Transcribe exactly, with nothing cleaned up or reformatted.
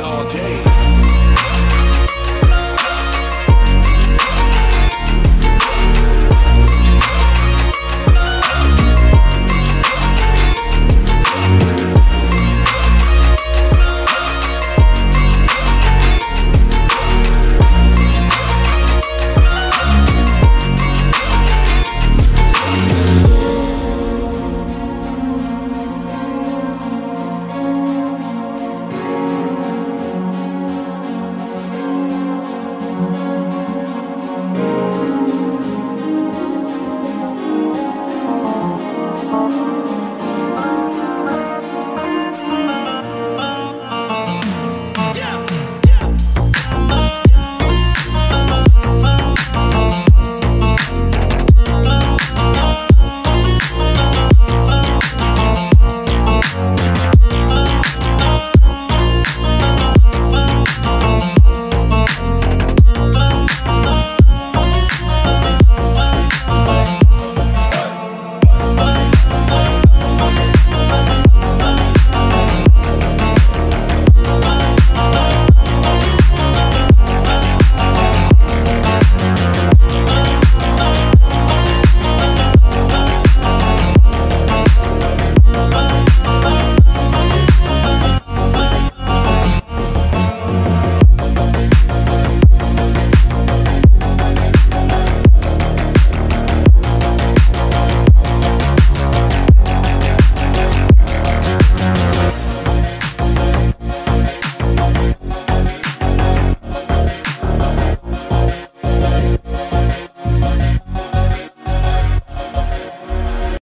all day.